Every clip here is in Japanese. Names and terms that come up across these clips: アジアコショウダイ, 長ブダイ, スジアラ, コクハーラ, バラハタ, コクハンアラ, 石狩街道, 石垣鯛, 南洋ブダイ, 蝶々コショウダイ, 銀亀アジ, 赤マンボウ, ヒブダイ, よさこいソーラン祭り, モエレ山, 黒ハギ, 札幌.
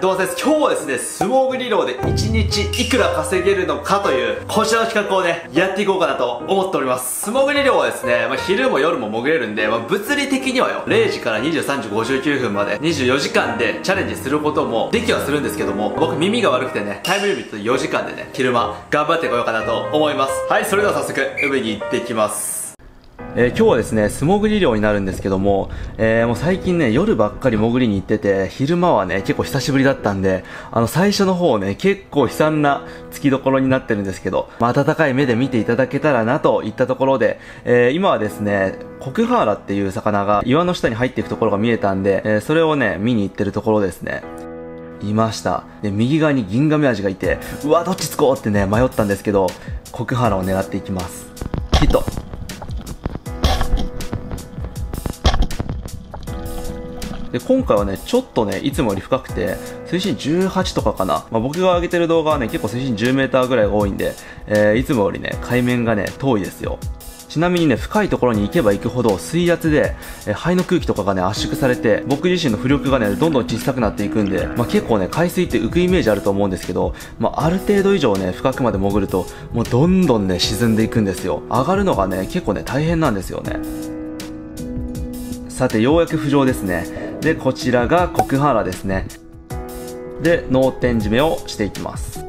どうもです。今日はですね、素潜り漁で1日いくら稼げるのかという、こちらの企画をね、やっていこうかなと思っております。素潜り漁はですね、昼も夜も潜れるんで、物理的にはよ、0時から23時59分まで24時間でチャレンジすることもできはするんですけども、僕耳が悪くてね、タイムリミット4時間でね、昼間頑張ってこようかなと思います。はい、それでは早速、海に行ってきます。今日はですね、素潜り漁になるんですけども、もう最近ね、夜ばっかり潜りに行ってて、昼間はね、結構久しぶりだったんで、最初の方ね、結構悲惨な月どころになってるんですけど、温かい目で見ていただけたらなといったところで、今はですね、コクハーラっていう魚が岩の下に入っていくところが見えたんで、それをね、見に行ってるところですね。いました。で、右側に銀亀アジがいて、うわ、どっちつこうってね、迷ったんですけど、コクハーラを狙っていきます。ヒット。で、今回はね、ちょっとね、いつもより深くて、水深18とかかな。僕が上げてる動画はね、結構水深10メーターぐらいが多いんで、いつもよりね、海面がね、遠いですよ。ちなみにね、深いところに行けば行くほど、水圧で、肺の空気とかがね、圧縮されて、僕自身の浮力がね、どんどん小さくなっていくんで、結構ね、海水って浮くイメージあると思うんですけど、ある程度以上ね、深くまで潜ると、もうどんどんね、沈んでいくんですよ。上がるのがね、結構ね、大変なんですよね。さて、ようやく浮上ですね。で、こちらがコクハーラですね。で、脳天締めをしていきます。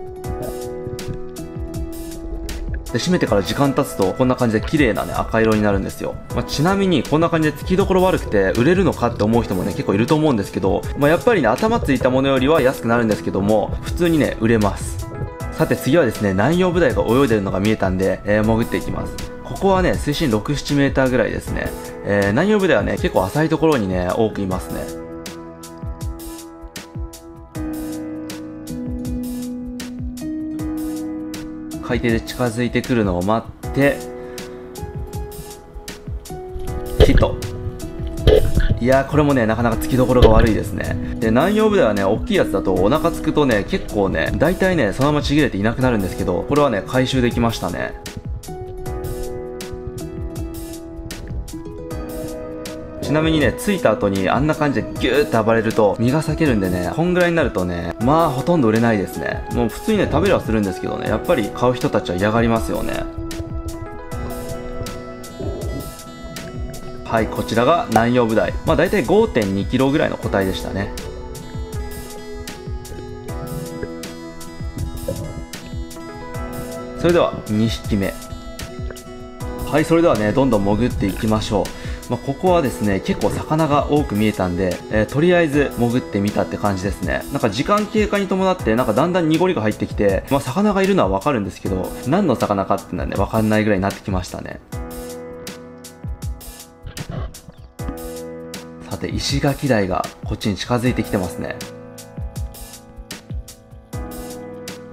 で、締めてから時間経つと、こんな感じで綺麗なね、赤色になるんですよ。ちなみに、こんな感じで付きどころ悪くて、売れるのかって思う人もね、結構いると思うんですけど、やっぱりね、頭ついたものよりは安くなるんですけども、普通にね、売れます。さて、次はですね、南洋ブダイが泳いでるのが見えたんで、潜っていきます。ここはね、水深6、7メーターぐらいですね。南洋ブダイはね、結構浅いところにね、多くいますね。海底で近づいてくるのを待って、ヒット。いやー、これもね、なかなかつきどころが悪いですね。で、南洋ブダイはね、大きいやつだとお腹つくとね、結構ね、大体ね、そのままちぎれていなくなるんですけど、これはね、回収できましたね。ちなみにね、ついた後にあんな感じでギューって暴れると身が裂けるんでね、こんぐらいになるとね、ほとんど売れないですね。もう普通にね、食べれはするんですけどね、やっぱり買う人たちは嫌がりますよね。はい、こちらが南洋ブダイ。大体 5.2kg ぐらいの個体でしたね。それでは2匹目。はい、それではね、どんどん潜っていきましょう。ここはですね、結構魚が多く見えたんで、とりあえず潜ってみたって感じですね。なんか時間経過に伴って、なんかだんだん濁りが入ってきて、魚がいるのはわかるんですけど、何の魚かってのはね、わかんないぐらいになってきましたね。さて、石垣鯛がこっちに近づいてきてますね。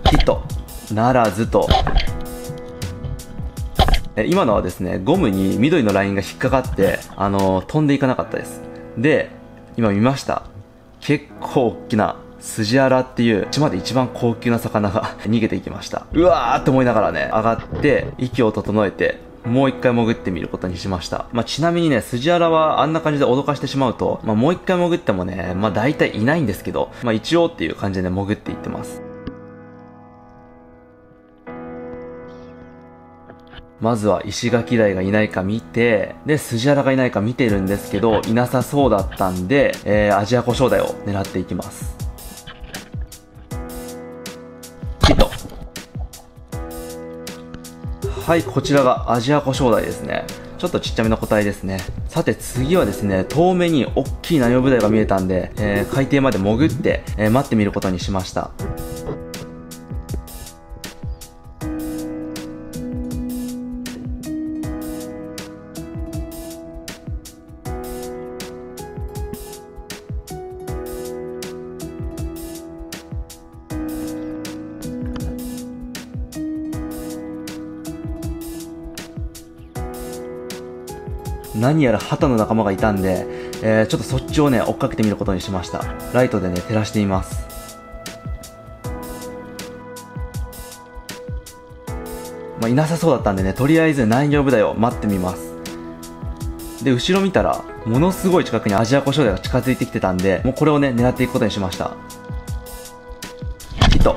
ヒットならずと。今のはですね、ゴムに緑のラインが引っかかって、飛んでいかなかったです。で、今見ました。結構大きなスジアラっていう、島で一番高級な魚が逃げていきました。うわーって思いながらね、上がって、息を整えて、もう一回潜ってみることにしました。ちなみにね、スジアラはあんな感じで脅かしてしまうと、もう一回潜ってもね、大体いないんですけど、一応っていう感じでね、潜っていってます。まずは石垣鯛がいないか見て、で、スジアラがいないか見てるんですけど、いなさそうだったんで、アジアコショウダイを狙っていきます。ヒット。はい、こちらがアジアコショウダイですね。ちょっとちっちゃめの個体ですね。さて、次はですね、遠目に大きいナヨブダイが見えたんで、海底まで潜って、待ってみることにしました。何やら旗の仲間がいたんで、ちょっとそっちをね、追っかけてみることにしました。ライトでね、照らしています。いなさそうだったんでね、とりあえず南洋ブダイを待ってみます。で、後ろ見たら、ものすごい近くにアジアコショウダイが近づいてきてたんで、もうこれをね、狙っていくことにしました。糸。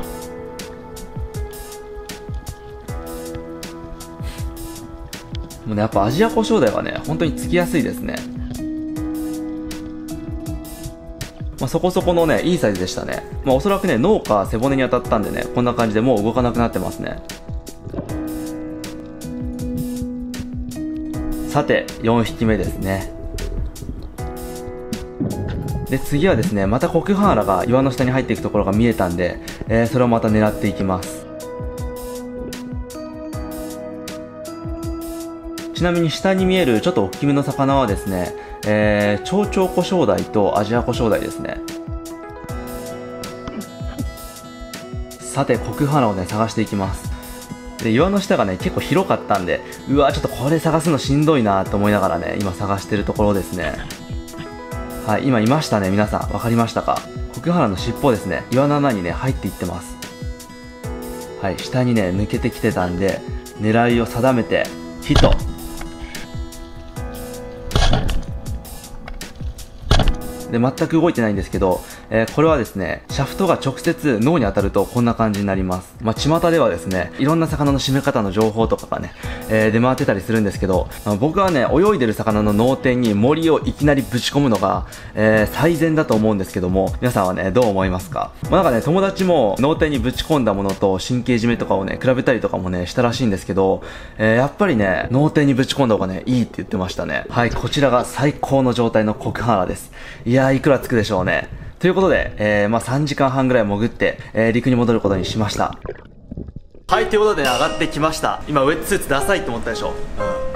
もうね、やっぱアジアコショウダイはね、本当につきやすいですね。まあ、そこそこのね、いいサイズでしたね。まあ、おそらくね、脳か背骨に当たったんでね、こんな感じでもう動かなくなってますね。さて、4匹目ですね。で、次はですね、またコクハンアラが岩の下に入っていくところが見えたんで、それをまた狙っていきます。ちなみに下に見えるちょっと大きめの魚はですね、蝶々コショウダイとアジアコショウダイですね。さて、コクハンアラをね、探していきます。で、岩の下がね、結構広かったんで、うわー、ちょっとこれ探すのしんどいなと思いながらね、今探してるところですね。はい、今いましたね、皆さん。わかりましたか？コクハンアラの尻尾ですね。岩の穴にね、入っていってます。はい、下にね、抜けてきてたんで、狙いを定めて、ヒット。で、全く動いてないんですけど、これはですね、シャフトが直接脳に当たるとこんな感じになります。まあ、巷ではですね、いろんな魚の締め方の情報とかがね、出回ってたりするんですけど、まあ、僕はね、泳いでる魚の脳天にモリをいきなりぶち込むのが、最善だと思うんですけども、皆さんはね、どう思いますか？まあ、なんかね、友達も脳天にぶち込んだものと神経締めとかをね、比べたりとかもね、したらしいんですけど、やっぱりね、脳天にぶち込んだ方がね、いいって言ってましたね。はい、こちらが最高の状態のコクハンアラです。いやー、いくらつくでしょうね。ということで、まあ、3時間半ぐらい潜って、陸に戻ることにしました。はい、ということでね、上がってきました。今、ウェットスーツダサいって思ったでしょ。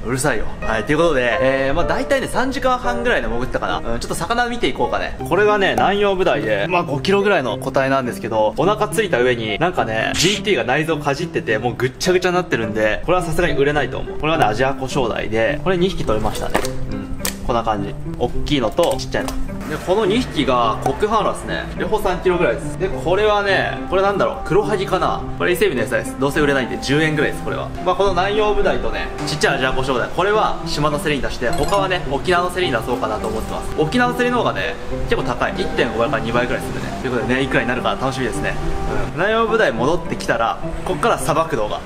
うん、うるさいよ。はい、ということで、まあ、大体ね、3時間半ぐらいで潜ったかな。うん、ちょっと魚見ていこうかね。これがね、南洋ブダイで、まあ、5キロぐらいの個体なんですけど、お腹ついた上に、なんかね、GT が内臓かじってて、もうぐっちゃぐちゃになってるんで、これはさすがに売れないと思う。これはね、アジアコショウダイで、これ2匹取れましたね。うん、こんな感じ。おっきいのと、ちっちゃいの。で、この2匹がコクハンアラですね。両方3キロぐらいです。で、これはね、これなんだろう、黒ハギかな。これ伊勢海老の餌です。どうせ売れないんで10円ぐらいです。これはまあ、この南洋ブダイとね、ちっちゃいアジアコショウダイ、これは島の競りに出して、他はね、沖縄の競りに出そうかなと思ってます。沖縄の競りの方がね、結構高い。 1.5 倍から2倍ぐらいするね。ということでね、いくらになるか楽しみですね。うん、南洋ブダイ戻ってきたら、こっからさばく動画。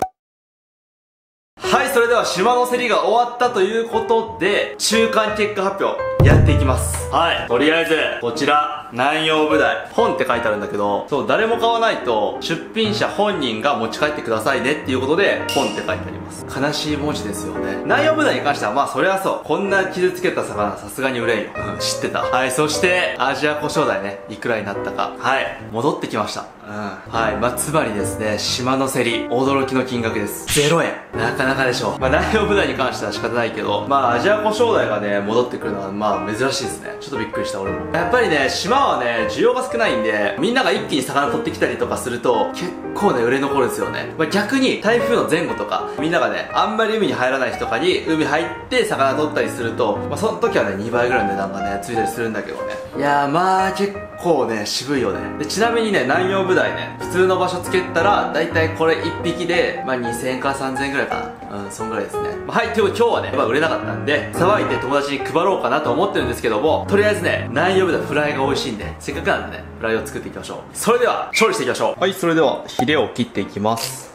はい、それでは島の競りが終わったということで、中間結果発表やっていきます。はい、とりあえずこちら南洋ブダイ本って書いてあるんだけど、そう、誰も買わないと出品者本人が持ち帰ってくださいねっていうことで本って書いてあります。悲しい文字ですよね。南洋ブダイに関してはまあ、そりゃそう、こんな傷つけた魚さすがに売れんよ。うん、知ってた。はい、そしてアジアコショウダイね、いくらになったか。はい、戻ってきました。うん、はい、まあ、つまりですね、島の競り驚きの金額です。0円。なかなかでしょう。まあ、南洋ブダイに関しては仕方ないけど、まあ、アジアコショウダイがね、戻ってくるのはまあ、珍しいですね。ちょっとびっくりした。俺もやっぱりね、島はね、需要が少ないんで、みんなが一気に魚取ってきたりとかすると結構ね、売れ残るんですよね。まあ、逆に台風の前後とか、みんながね、あんまり海に入らない人とかに海入って魚取ったりすると、まあ、その時はね、2倍ぐらいの値段がね、ついたりするんだけどね。いやー、まあ結構ね、渋いよね。で、ちなみにね、南洋ブダイね、普通の場所つけたらだいたいこれ1匹で、まあ、2000円から3000円ぐらいかな。うん、そんぐらいですね。まあ、はい、ということで、今日はね、やっぱ売れなかったんで、さばいて友達に配ろうかなと思ってるんですけども、とりあえずね、南洋ブダイフライが美味しいんで、せっかくなんでね、フライを作っていきましょう。それでは調理していきましょう。はい、それではヒレを切っていきます。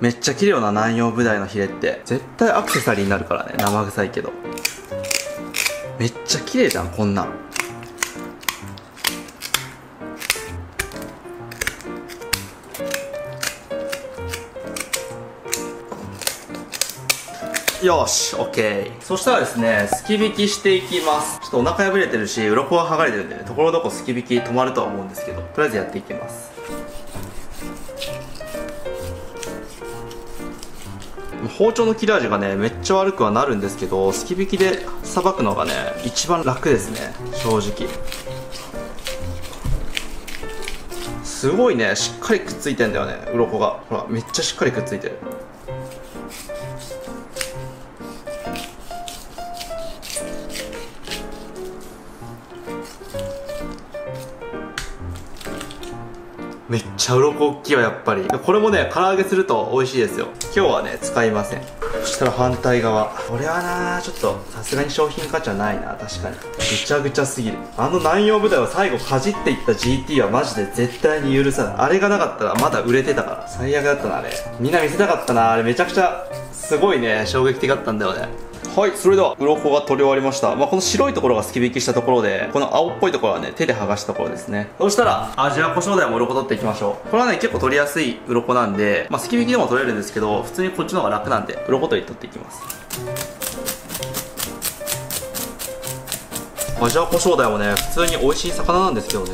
めっちゃ綺麗な南洋ブダイのヒレって絶対アクセサリーになるからね。生臭いけどめっちゃ綺麗じゃん、こんなん。よーし、オッケー。そしたらですね、すき引きしていきます。ちょっとお腹破れてるし、鱗は剥がれてるんでね、ところどころすき引き止まるとは思うんですけど、とりあえずやっていきます。包丁の切れ味がね、めっちゃ悪くはなるんですけど、すき引きでさばくのがね、一番楽ですね、正直。すごいね、しっかりくっついてんだよね、鱗が。ほら、めっちゃしっかりくっついてる。めっちゃ鱗大きいわ、やっぱり。これもね、唐揚げすると美味しいですよ。今日はね、使いません。したら反対側。これはな、ちょっとさすがに商品価値はないな。確かにぐちゃぐちゃすぎる。あの南洋部隊は最後かじっていった GT はマジで絶対に許さない。あれがなかったらまだ売れてたから。最悪だったな、あれ。みんな見せたかったな、あれ。めちゃくちゃすごいね、衝撃的だったんだよね。はい、それでは鱗が取り終わりました。まあ、この白いところがすき引きしたところで、この青っぽいところはね手で剥がしたところですね。そしたら味は胡椒鯛も鱗取っていきましょう。これはね結構取りやすい鱗なんで、まあ、すき引きでも取れるんですけど、普通にこっちの方が楽なんで鱗取り取っていきます。味は胡椒鯛もね普通に美味しい魚なんですけどね。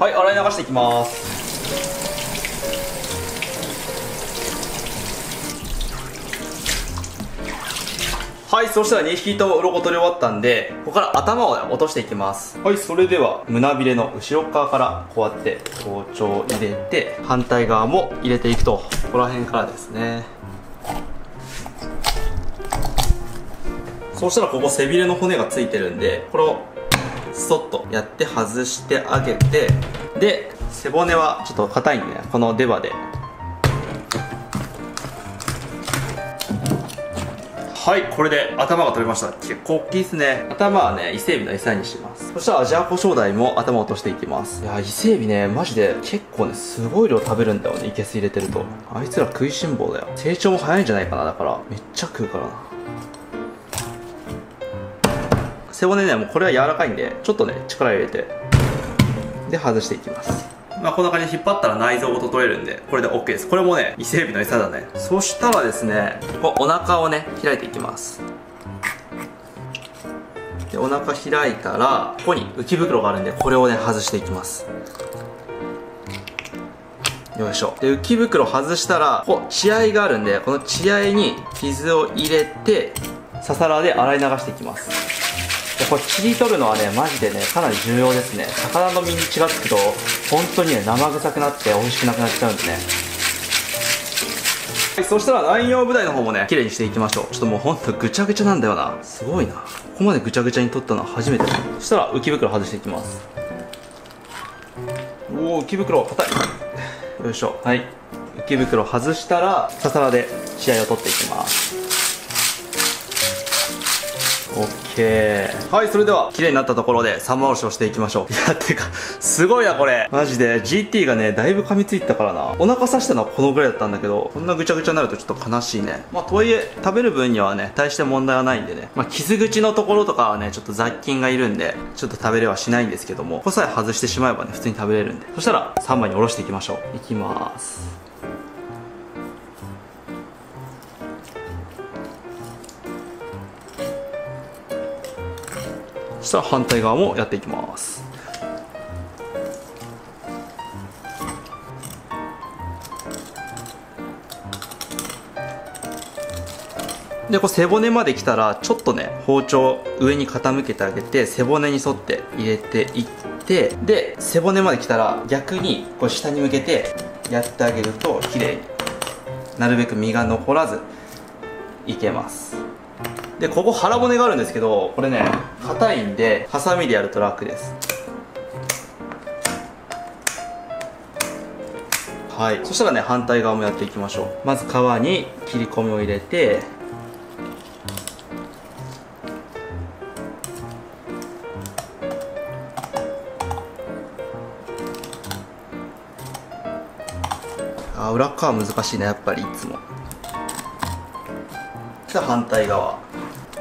はい、洗い流していきます。はい、そしたら2匹と鱗取り終わったんで、ここから頭を落としていきます。はい、それでは胸びれの後ろ側からこうやって包丁を入れて、反対側も入れていくと、ここら辺からですね。そうしたらここ背びれの骨がついてるんで、これをそっとやって外してあげて、で背骨はちょっと硬いんでね、この出刃で。はい、これで頭が取れました。結構大きいですね。頭はね伊勢海老の餌にします。そしたらアジアコショウダイも頭を落としていきます。いや伊勢海老ねマジで結構ねすごい量食べるんだよね。いけす入れてるとあいつら食いしん坊だよ。成長も早いんじゃないかな。だからめっちゃ食うからな。背骨ね、もうこれは柔らかいんで、ちょっとね力入れてで外していきます。まあこんな感じで引っ張ったら内臓ごと取れるんで、これで OK です。これもね伊勢海老の餌だね。そしたらですね、こうお腹をね開いていきます。でお腹開いたら、ここに浮き袋があるんで、これをね外していきます。よいしょ。で浮き袋外したら、こう血合いがあるんで、この血合いに傷を入れてささらで洗い流していきます。これ切り取るのはねマジでねかなり重要ですね。魚の身に血がつくと本当にね生臭くなって美味しくなくなっちゃうんでね。はい、そしたら南洋ブダイの方もね綺麗にしていきましょう。ちょっともうほんとぐちゃぐちゃなんだよな。すごいな、ここまでぐちゃぐちゃに取ったのは初めて。そしたら浮き袋外していきます。おお浮き袋硬い。よいしょ。はい、浮き袋外したらささらで血合いを取っていきます。オッケー。はい、それでは綺麗になったところで三枚おろしをしていきましょう。いやてかすごいなこれマジで。 GT がねだいぶ噛みついたからな。お腹刺したのはこのぐらいだったんだけど、こんなぐちゃぐちゃになるとちょっと悲しいね。まあとはいえ食べる分にはね大して問題はないんでね、まあ、傷口のところとかはねちょっと雑菌がいるんでちょっと食べれはしないんですけども、ここさえ外してしまえばね普通に食べれるんで。そしたら三枚におろしていきましょう。いきまーす。そしたら反対側もやっていきます。でこう背骨まで来たら、ちょっとね包丁を上に傾けてあげて、背骨に沿って入れていって、で背骨まで来たら逆にこう下に向けてやってあげると綺麗になるべく身が残らずいけます。でここ腹骨があるんですけど、これね硬いんでハサミでやると楽です。はい、そしたらね反対側もやっていきましょう。まず皮に切り込みを入れて、あ裏側難しいねやっぱりいつも。じゃあ反対側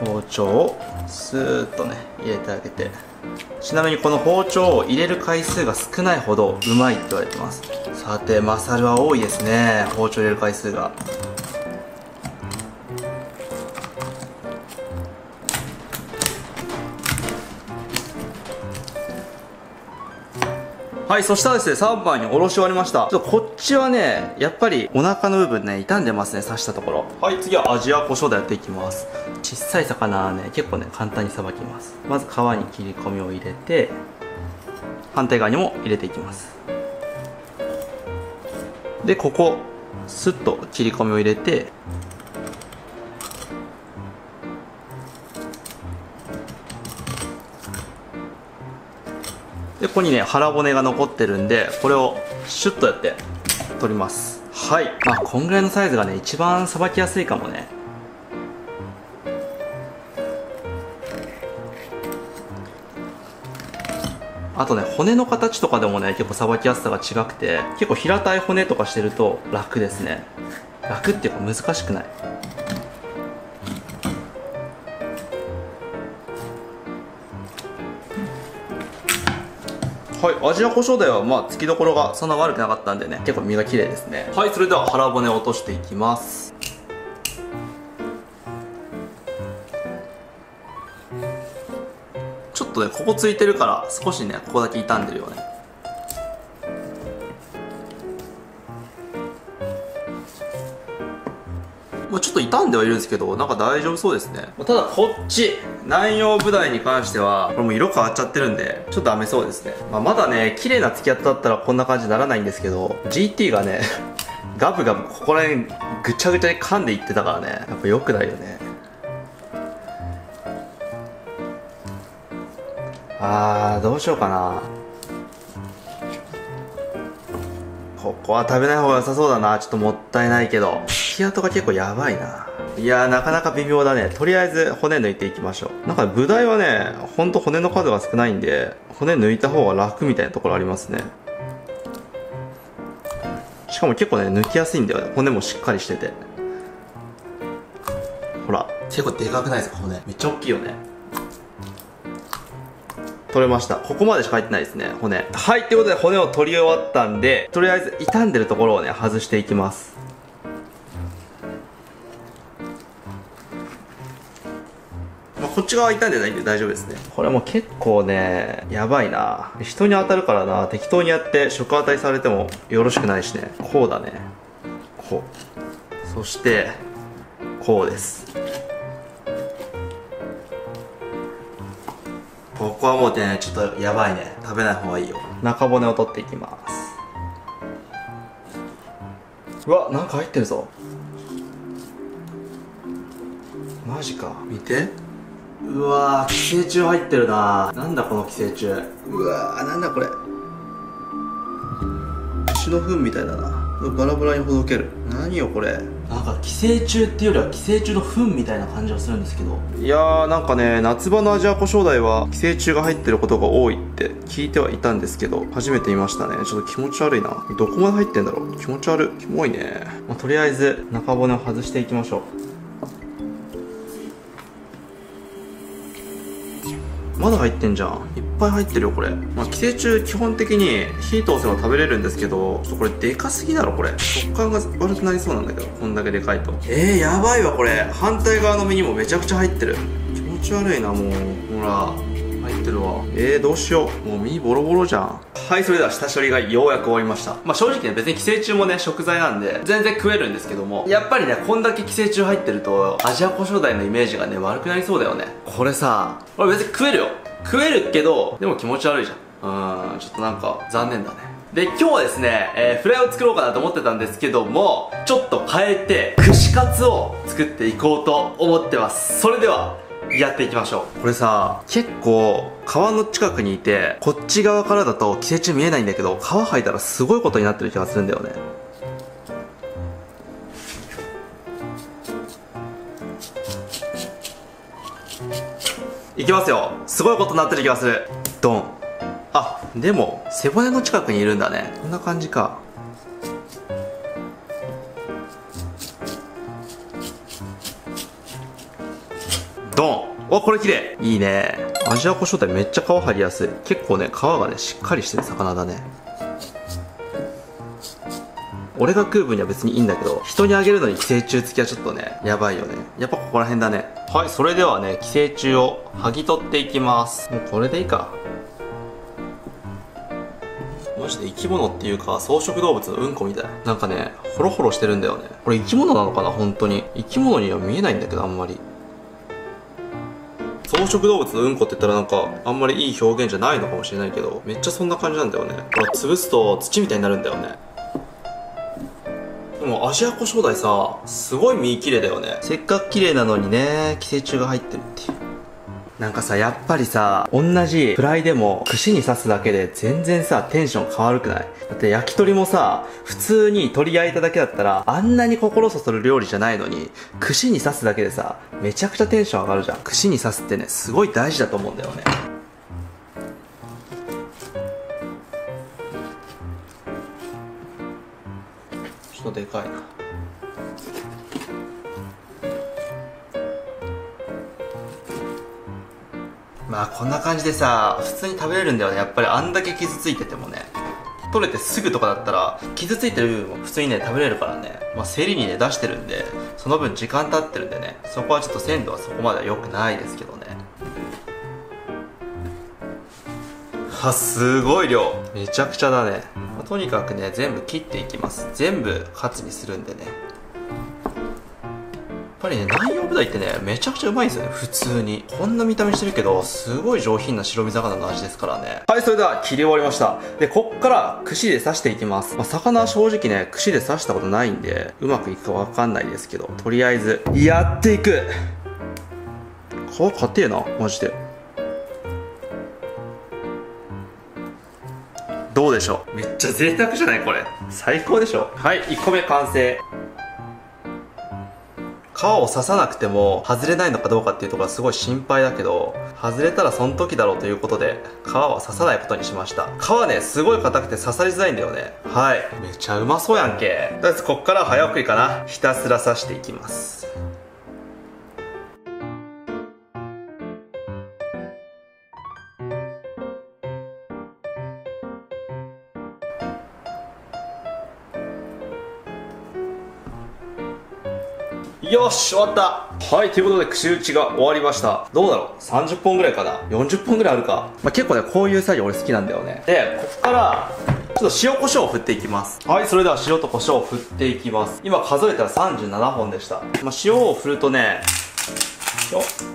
包丁をスーッとね入れてあげて、ちなみにこの包丁を入れる回数が少ないほどうまいって言われてます。さてマサルは多いですね、包丁入れる回数が。はい、そしたらですね3番におろし終わりました。ちょっとこっちはねやっぱりお腹の部分ね傷んでますね、刺したところ。はい、次はアジアコショウダイやっていきます。小さい魚はね結構ね簡単にさばきます。まず皮に切り込みを入れて、反対側にも入れていきます。でここスッと切り込みを入れて、でここにね腹骨が残ってるんで、これをシュッとやって取ります。はい、まあこんぐらいのサイズがね一番さばきやすいかもね。あとね骨の形とかでもね結構さばきやすさが違くて、結構平たい骨とかしてると楽ですね。楽っていうか難しくない。はい、味や胡椒だよ。まあつきどころがそんな悪くなかったんでね、結構身が綺麗ですね。はい、それでは腹骨を落としていきます。ちょっとねここついてるから少しねここだけ傷んでるよね。まあちょっと傷んではいるんですけど、なんか大丈夫そうですね。ただこっち南洋ブダイに関してはこれもう色変わっちゃってるんでちょっとダメそうですね。まあ、まだね綺麗な付き合っただったらこんな感じにならないんですけど、 GT がねガブガブここら辺ぐちゃぐちゃに噛んでいってたからね、やっぱ良くないよね。あーどうしようかな。ここは食べない方が良さそうだな。ちょっともったいないけど付き跡が結構やばいな。いやーなかなか微妙だね。とりあえず骨抜いていきましょう。なんかブダイはねほんと骨の数が少ないんで骨抜いた方が楽みたいなところありますね。しかも結構ね抜きやすいんだよね。骨もしっかりしてて、ほら結構でかくないですか骨。めっちゃ大きいよね。取れました。ここまでしか入ってないですね骨。はい、ということで骨を取り終わったんで、とりあえず傷んでるところをね外していきます。まあ、こっち側傷んでないんで大丈夫ですね。これも結構ねやばいな。人に当たるからな、適当にやって食当たりされてもよろしくないしね。こうだね、こう、そしてこうです。ここはもうねちょっとやばいね、食べない方がいいよ。中骨を取っていきます。うわなんか入ってるぞ、マジか、見て。うわ寄生虫入ってるな。なんだこの寄生虫。うわーなんだこれ、牛の糞みたいだな。バラバラにほどける。何よこれ。なんか寄生虫っていうよりは寄生虫の糞みたいな感じがするんですけど、いやーなんかね夏場のアジアコショウダイは寄生虫が入ってることが多いって聞いてはいたんですけど、初めて見ましたね。ちょっと気持ち悪いな。どこまで入ってんだろう。気持ち悪い、キモいね。まあ、とりあえず中骨を外していきましょう。まだ入ってんじゃん、いっぱい入ってるよこれ。まあ、寄生虫基本的に火通せば食べれるんですけど、ちょっとこれでかすぎだろこれ。食感が悪くなりそうなんだけど、こんだけでかいと。やばいわこれ。反対側の身にもめちゃくちゃ入ってる。気持ち悪いな。もうほら入ってるわ。どうしよう、もう身ボロボロじゃん。はい、それでは下処理がようやく終わりました。まあ正直ね別に寄生虫もね食材なんで全然食えるんですけども、やっぱりねこんだけ寄生虫入ってるとアジアコショウダイのイメージがね悪くなりそうだよね。これさ、これ別に食えるよ、食えるけどでも気持ち悪いじゃん。ちょっとなんか残念だね。で今日はですね、フライを作ろうかなと思ってたんですけども、ちょっと変えて串カツを作っていこうと思ってます。それではやっていきましょう。これさ結構川の近くにいてこっち側からだと寄生虫見えないんだけど、川入ったらすごいことになってる気がするんだよね。いきますよ、すごいことになってる気がする。ドン。あでも背骨の近くにいるんだね。こんな感じか。ドン。おこれ綺麗、いいね。アジアコショウダイめっちゃ皮張りやすい。結構ね皮がねしっかりしてる魚だね。俺が食う分には別にいいんだけど、人にあげるのに寄生虫付きはちょっとねやばいよね。やっぱここら辺だね。はい、それではね寄生虫を剥ぎ取っていきます。もうこれでいいか。マジで生き物っていうか草食動物のうんこみたい。なんかねホロホロしてるんだよね。これ生き物なのかな。本当に生き物には見えないんだけど、あんまり草食動物のうんこって言ったらなんかあんまりいい表現じゃないのかもしれないけど、めっちゃそんな感じなんだよね。これ潰すと土みたいになるんだよね。でもアジアコショウダイさすごい身綺麗だよね。せっかく綺麗なのにね寄生虫が入ってるっていう。なんかさ、やっぱりさ、同じフライでも串に刺すだけで全然さ、テンション変わるくない？だって焼き鳥もさ、普通に鶏焼いただけだったらあんなに心そそる料理じゃないのに、串に刺すだけでさ、めちゃくちゃテンション上がるじゃん。串に刺すってね、すごい大事だと思うんだよね。ちょっとでかいな。まあこんな感じでさ、普通に食べれるんだよね。やっぱりあんだけ傷ついててもね、取れてすぐとかだったら傷ついてる部分も普通にね食べれるからね。まあ競りにね出してるんで、その分時間経ってるんでね、そこはちょっと鮮度はそこまでは良くないですけどね。は、すごい量、めちゃくちゃだね。まあ、とにかくね全部切っていきます。全部カツにするんでね。やっぱりね、南洋豚ってね、めちゃくちゃうまいんですよね、普通に。こんな見た目してるけど、すごい上品な白身魚の味ですからね。はい、それでは切り終わりました。で、こっから串で刺していきます。まあ、魚は正直ね、串で刺したことないんで、うまくいくかわかんないですけど、とりあえず、やっていく。皮硬えな、マジで。どうでしょう？めっちゃ贅沢じゃないこれ。最高でしょ。はい、1個目完成。皮を刺さなくても外れないのかどうかっていうところはすごい心配だけど、外れたらその時だろうということで皮は刺さないことにしました。皮ねすごい硬くて刺さりづらいんだよね。はい、めちゃうまそうやんけ。とりあえずこっから早送りかな。ひたすら刺していきます。よし、終わった。はい、ということで串打ちが終わりました。どうだろう、30本ぐらいかな、40本ぐらいあるか。まあ、結構ねこういう作業俺好きなんだよね。でここからちょっと塩コショウを振っていきます。はい、それでは塩とコショウを振っていきます。今数えたら37本でした。まあ、塩を振るとね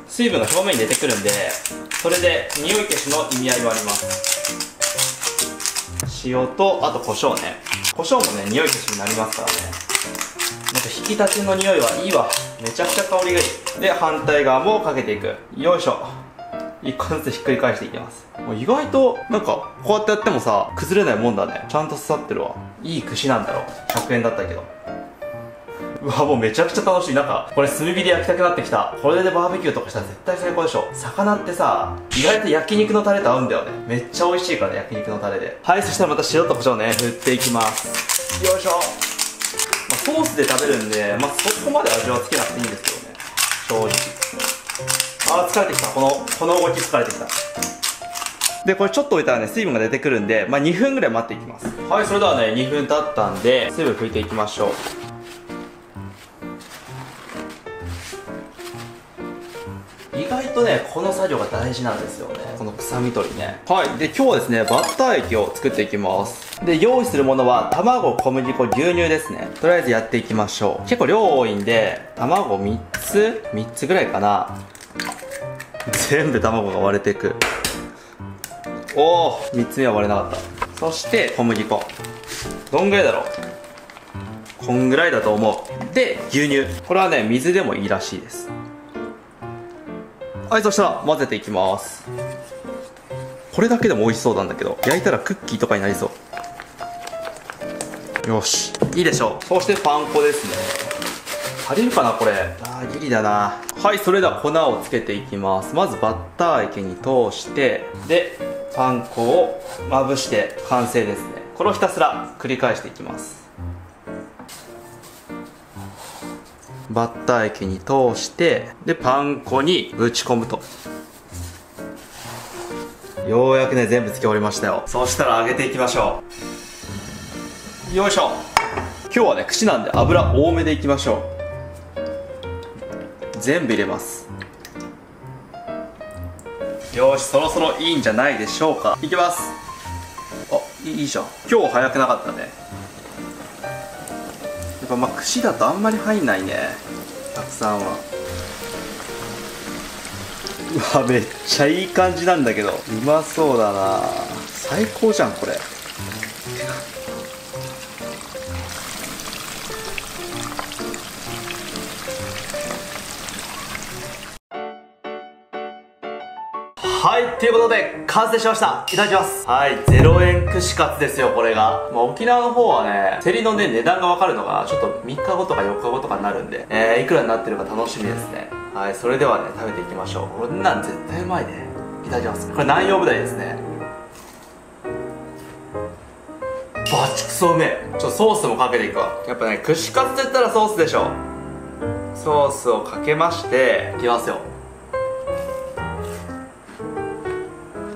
水分が表面に出てくるんで、それで匂い消しの意味合いもあります。塩とあとコショウね。コショウもね匂い消しになりますからね。なんか引き立ての匂いはいいわ。めちゃくちゃ香りがいい。で反対側もかけていく。よいしょ。一個ずつひっくり返していきます。もう意外となんかこうやってやってもさ崩れないもんだね。ちゃんと刺さってるわ。いい串なんだろう。100円だったけど。うわ、もうめちゃくちゃ楽しい。なんかこれ炭火で焼きたくなってきた。これでバーベキューとかしたら絶対最高でしょ。魚ってさ意外と焼肉のタレと合うんだよね。めっちゃ美味しいから、ね、焼肉のタレで。はい、そしたらまた塩と胡椒ね振っていきます。よいしょ。ソースで食べるんで、まあ、そこまで味はつけなくていいんですけどね、正直。あー、疲れてきた。この動き疲れてきた。でこれちょっと置いたらね水分が出てくるんで、まあ、2分ぐらい待っていきます。はい、それではね2分経ったんで水分拭いていきましょう。意外とねこの作業が大事なんですよね、この臭み取りね。はいで今日はですねバッター液を作っていきます。で用意するものは卵、小麦粉、牛乳ですね。とりあえずやっていきましょう。結構量多いんで卵3つぐらいかな。全部卵が割れていく。おお、3つ目は割れなかった。そして小麦粉どんぐらいだろう。こんぐらいだと思う。で牛乳、これはね水でもいいらしいです。はい、そしたら混ぜていきます。これだけでも美味しそうなんだけど、焼いたらクッキーとかになりそう。よし、いいでしょう。そしてパン粉ですね。足りるかなこれ。あー、ギリだな。はい、それでは粉をつけていきます。まずバッター液に通して、でパン粉をまぶして完成ですね。これをひたすら繰り返していきます。バッター液に通して、でパン粉にぶち込むと、ようやくね全部つけ終わりましたよ。そしたら揚げていきましょう。よいしょ。今日はね串なんで油多めでいきましょう。全部入れます。よし、そろそろいいんじゃないでしょうか。いきます。あ、いいじゃん。今日早くなかったね。やっぱまあ串だとあんまり入んないね、たくさんは。うわ、めっちゃいい感じなんだけど。うまそうだな。最高じゃんこれ。はい、ということで、完成しました。いただきます。はい、0円串カツですよ、これが。まあ、沖縄の方はね、競りのね、値段がわかるのが、ちょっと3日後とか4日後とかになるんで、いくらになってるか楽しみですね。はい、それではね、食べていきましょう。こんなん絶対うまいね。いただきます。これ南洋ぶどうですね。バチクソうめえ。ちょっとソースもかけていくわ。やっぱね、串カツって言ったらソースでしょ。ソースをかけまして、いきますよ。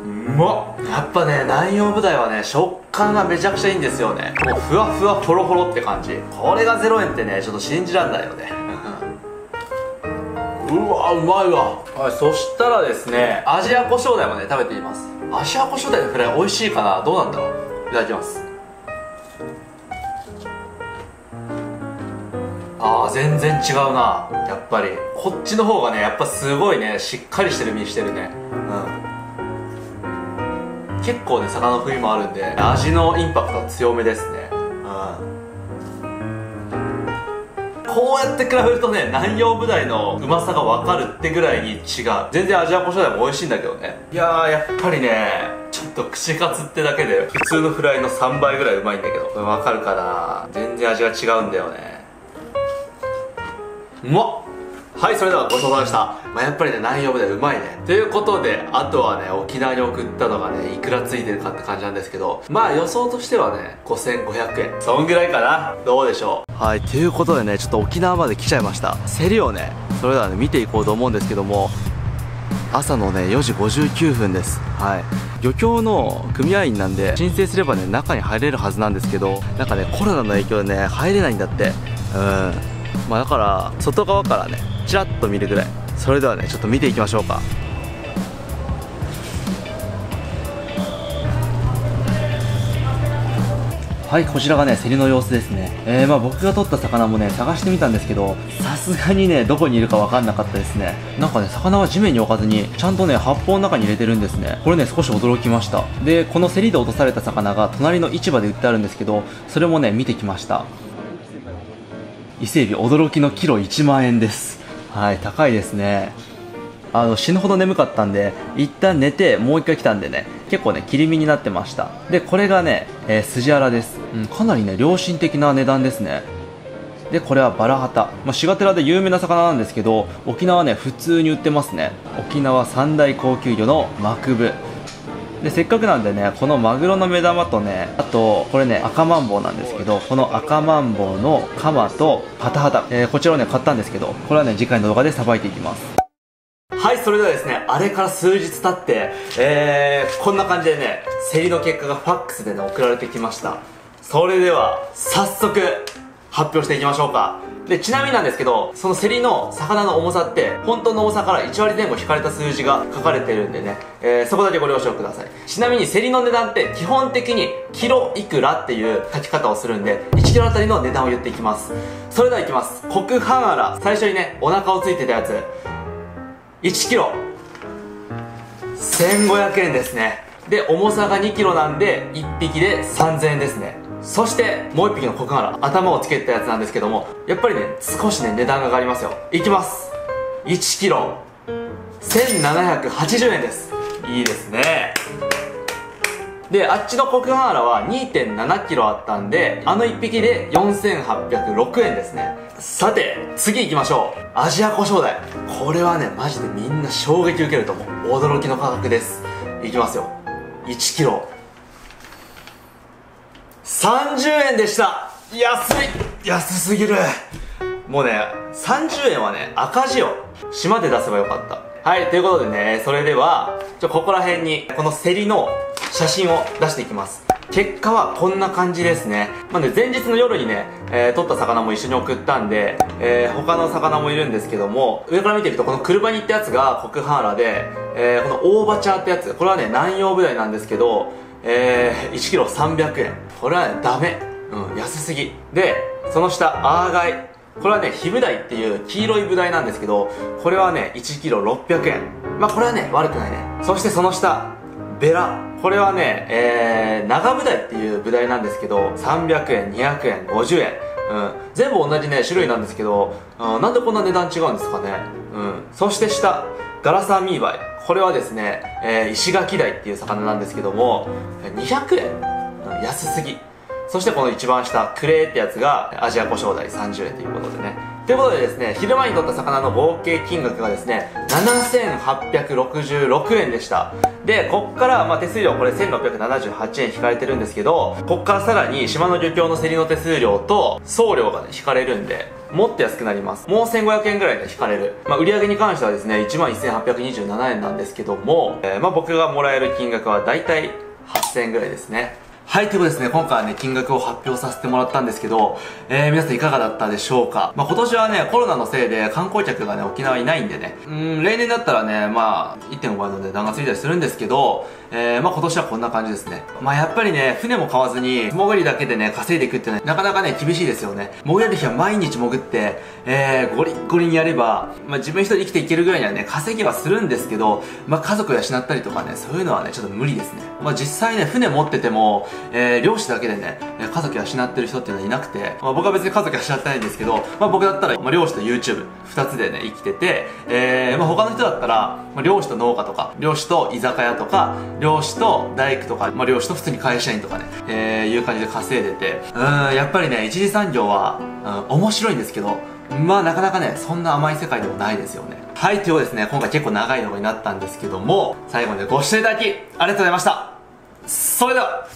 うまっ。やっぱね、南洋ぶどうはね、食感がめちゃくちゃいいんですよね。もうふわふわホロホロって感じ。これが0円ってね、ちょっと信じらんないよね。うわ、うまいわ。はい、そしたらですね、アジアコショウダイもね、食べています。アジアコショウダイのフライ美味しいかな、どうなんだろう。いただきます。あー、全然違うな。やっぱりこっちの方がね、やっぱすごいね、しっかりしてる身してるね。うん、結構ね、魚の風味もあるんで、味のインパクトは強めですね。うん、こうやって比べるとね、南洋ぶどうのうまさが分かるってぐらいに違う。全然アジアコショウダイも美味しいんだけどね。いやー、やっぱりね、ちょっと串カツってだけで普通のフライの3倍ぐらいうまいんだけど、これ分かるかな。全然味が違うんだよね。うまっ。はい、それではごちそうさまでした。まあ、やっぱりね、南洋ぶどううまいね。ということで、あとはね、沖縄に送ったのがね、いくらついてるかって感じなんですけど、まあ予想としてはね、5500円、そんぐらいかな。どうでしょう。はい、ということでね、ちょっと沖縄まで来ちゃいました。競りをね、それではね、見ていこうと思うんですけども、朝のね、4時59分です。はい、漁協の組合員なんで、申請すればね、中に入れるはずなんですけど、なんかね、コロナの影響でね、入れないんだって。まあだから外側からね、ちらっと見るぐらい。それではね、ちょっと見ていきましょうか。はい、こちらがね、競りの様子ですね。まあ僕が取った魚もね、探してみたんですけど、さすがにね、どこにいるか分かんなかったですね。なんかね、魚は地面に置かずにちゃんとね、発泡の中に入れてるんですね。これね、少し驚きました。で、この競りで落とされた魚が隣の市場で売ってあるんですけど、それもね、見てきました。伊勢海老、驚きのキロ1万円です。はい、高いですね。死ぬほど眠かったんで、一旦寝てもう一回来たんでね、結構ね、切り身になってました。で、これがね、筋アラです。かなりね、良心的な値段ですね。で、これはバラハタ、まあ、シガテラで有名な魚なんですけど、沖縄ね、普通に売ってますね。沖縄三大高級魚のマクブで、せっかくなんでね、このマグロの目玉とね、あとこれね、赤マンボウなんですけど、この赤マンボウのカマとハタハタ、こちらをね、買ったんですけど、これはね、次回の動画でさばいていきます。はい、それではですね、あれから数日経って、こんな感じでね、競りの結果がファックスでね、送られてきました。それでは早速発表していきましょうか。で、ちなみになんですけど、その競りの魚の重さって本当の重さから1割前後引かれた数字が書かれてるんでね、そこだけご了承ください。ちなみに競りの値段って基本的にキロいくらっていう書き方をするんで、1キロあたりの値段を言っていきます。それではいきます。黒半アラ、最初にね、お腹をついてたやつ、1キロ1500円ですね。で、重さが2キロなんで、1匹で3000円ですね。そしてもう一匹のコクハラ、頭をつけたやつなんですけども、やっぱりね、少しね、値段が上がりますよ。いきます。1キロ1780円です。いいですね。で、あっちのコクハラは 2.7 キロあったんで、あの1匹で4806円ですね。さて、次行きましょう。アジアコショウダイ、これはね、マジでみんな衝撃受けると思う。驚きの価格です。いきますよ。1キロ30円でした。安い。安すぎる。もうね、30円はね、赤字よ。島で出せばよかった。はい、ということでね、それではここら辺にこの競りの写真を出していきます。結果はこんな感じですね。まあね、前日の夜にね、取った魚も一緒に送ったんで、他の魚もいるんですけども、上から見ていくと、この車に行ったやつがコクハーラで、この大葉ちゃんってやつ、これはね、南洋ぶどうなんですけど、1キロ300円。これはね、ダメ。安すぎ。で、その下、アーガイ。これはね、ヒブダイっていう黄色いブダイなんですけど、これはね、1キロ600円。まあ、これはね、悪くないね。そしてその下、ベラ。これはね、長ブダイっていうブダイなんですけど、300円、200円、50円。全部同じね、種類なんですけど、なんでこんな値段違うんですかね。そして下、ガラスアミーバイ、これはですね、石垣鯛っていう魚なんですけども、200円、安すぎ。そしてこの一番下クレーってやつがアジアコショウダイ30円ということでね。ということでですね、昼間に取った魚の合計金額がですね7866円でした。でこっから、手数料これ1678円引かれてるんですけど、こっからさらに島の漁協の競りの手数料と送料がね引かれるんで、もっと安くなります。もう1500円ぐらいで引かれる。売り上げに関してはですね 11,827 円なんですけども、僕がもらえる金額はだいたい8000円ぐらいですね。はい、ということですね、今回はね、金額を発表させてもらったんですけど、皆さんいかがだったでしょうか。今年はね、コロナのせいで観光客がね、沖縄いないんでね、例年だったらね、1.5 倍の値段がついたりするんですけど、今年はこんな感じですね。やっぱりね、船も買わずに、潜りだけでね、稼いでいくってね、なかなかね、厳しいですよね。潜れる日は毎日潜って、ゴリッゴリにやれば、自分一人生きていけるぐらいにはね、稼ぎはするんですけど、家族を養ったりとかね、そういうのはね、ちょっと無理ですね。実際ね、船持ってても、漁師だけでね、家族養ってる人っていうのはいなくて、僕は別に家族養ってないんですけど、僕だったら、漁師と YouTube、二つでね、生きてて、他の人だったら、漁師と農家とか、漁師と居酒屋とか、漁師と大工とか、漁師と普通に会社員とかね、いう感じで稼いでて、やっぱりね、一次産業は、面白いんですけど、なかなかね、そんな甘い世界でもないですよね。はい、ということですね、今回結構長い動画になったんですけども、最後までご視聴いただき、ありがとうございました。それでは、